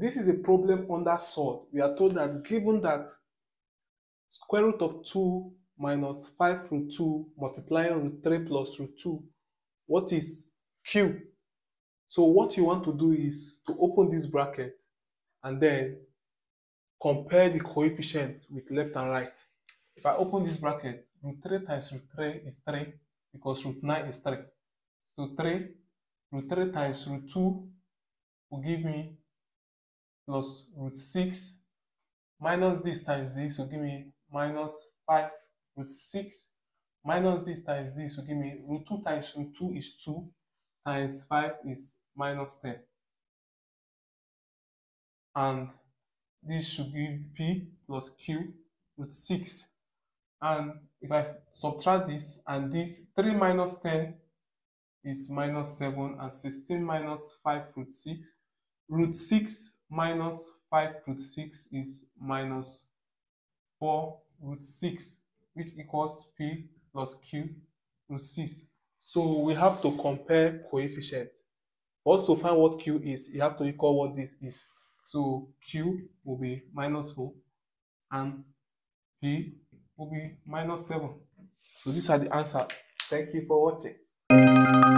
This is a problem under sort. We are told that given that square root of 2 minus 5 root 2 multiplying root 3 plus root 2, what is Q? So what you want to do is to open this bracket and then compare the coefficient with left and right. If I open this bracket, root 3 times root 3 is 3 because root 9 is 3. So 3, root 3 times root 2 will give me plus root 6 minus this times this will give me minus 5 root 6 minus this times this will give me root 2 times root 2 is 2 times 5 is minus 10. And this should give P plus Q root 6. And if I subtract this and this, 3 minus 10 is minus 7 and 16 minus 5 root 6. Root 6 minus 5 root 6 is minus 4 root 6, which equals P plus Q root 6. So we have to compare coefficients. For us to find what Q is, you have to equal what this is. So Q will be minus 4 and P will be minus 7. So these are the answers. Thank you for watching.